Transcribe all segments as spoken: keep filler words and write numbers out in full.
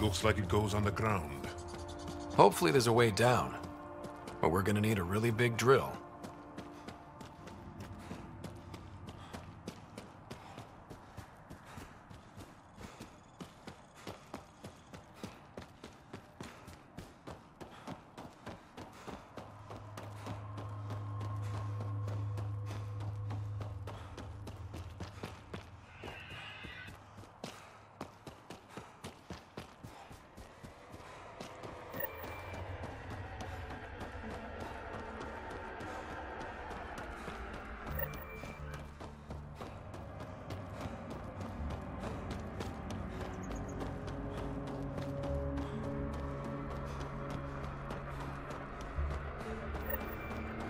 Looks like it goes underground. Hopefully there's a way down. But we're gonna need a really big drill.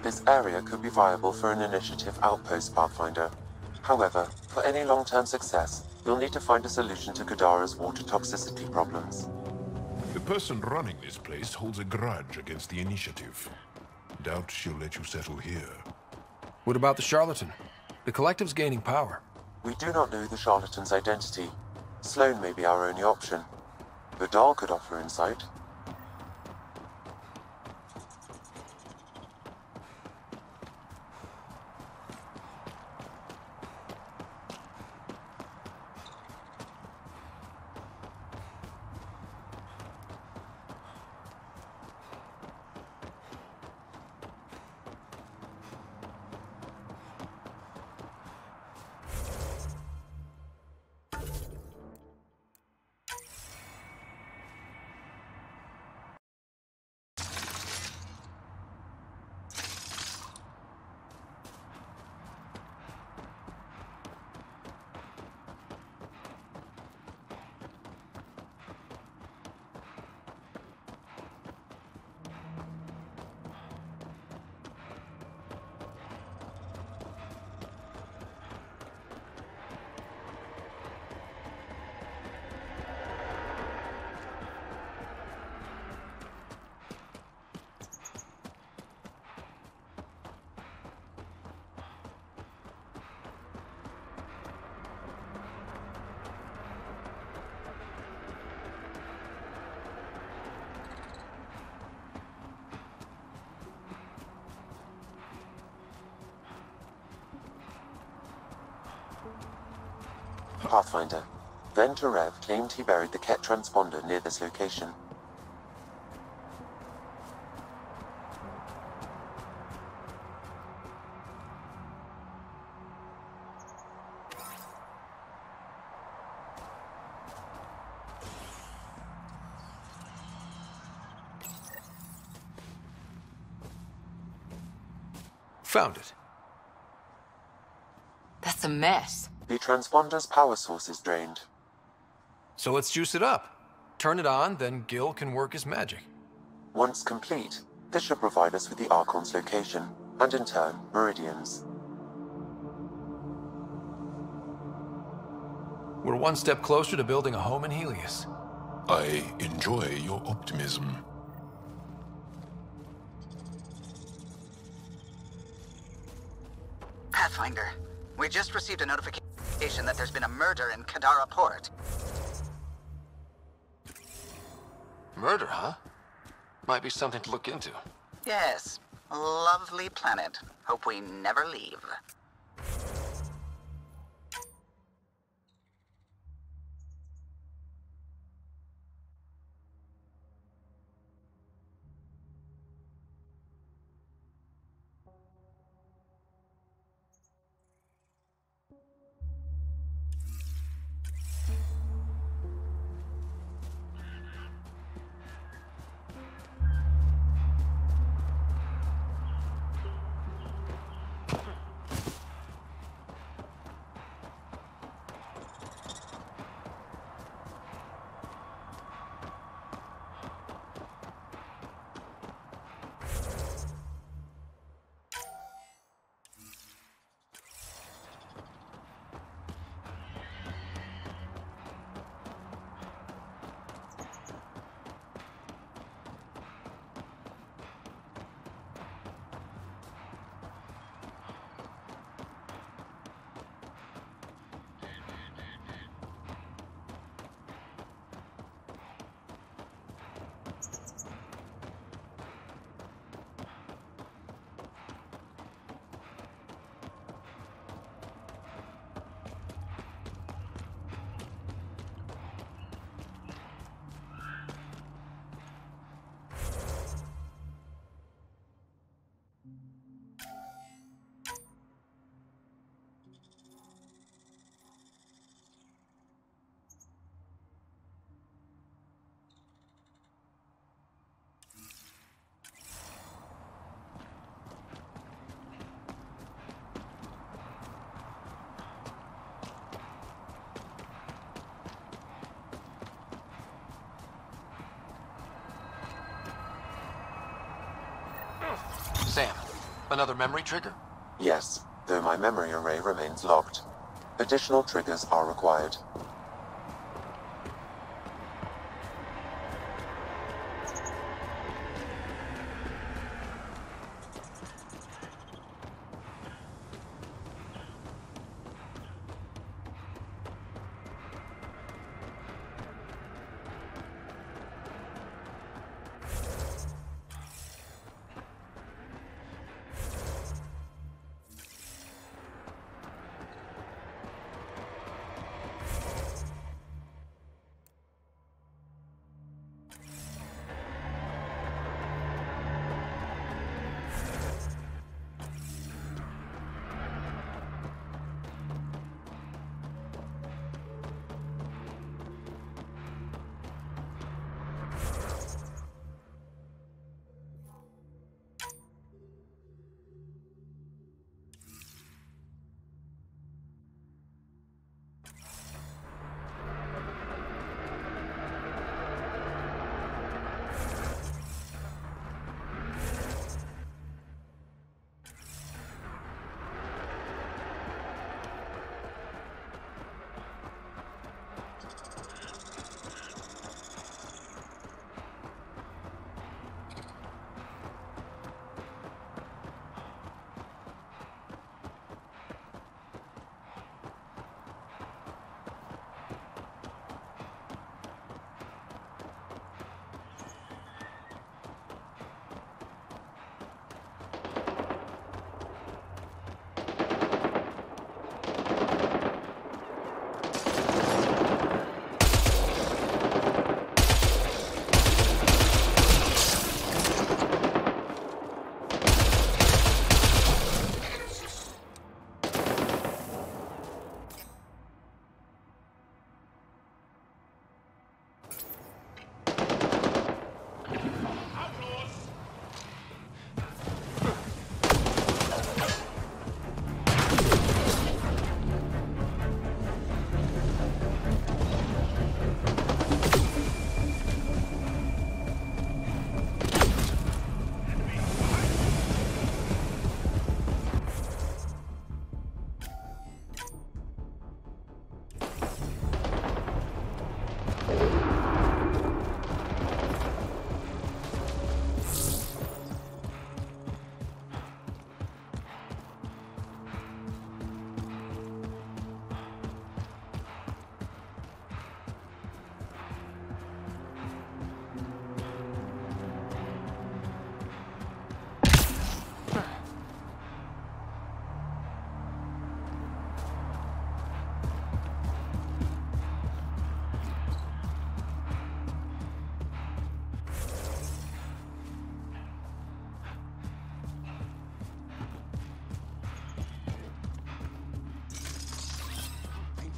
This area could be viable for an initiative outpost, Pathfinder. However, for any long-term success, you'll need to find a solution to Kadara's water toxicity problems. The person running this place holds a grudge against the initiative. Doubt she'll let you settle here. What about the Charlatan? The Collective's gaining power. We do not know the Charlatan's identity. Sloan may be our only option. Vidal could offer insight. Pathfinder, Venturev claimed he buried the Kett transponder near this location. Found it. That's a mess. The transponder's power source is drained. So let's juice it up. Turn it on, then Gil can work his magic. Once complete, this should provide us with the Archon's location, and in turn, Meridian's. We're one step closer to building a home in Helios. I enjoy your optimism. Pathfinder, we just received a notification that there's been a murder in Kadara Port. Murder, huh? Might be something to look into. Yes. Lovely planet. Hope we never leave. Sam, another memory trigger? Yes, though my memory array remains locked. Additional triggers are required.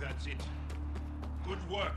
That's it. Good work.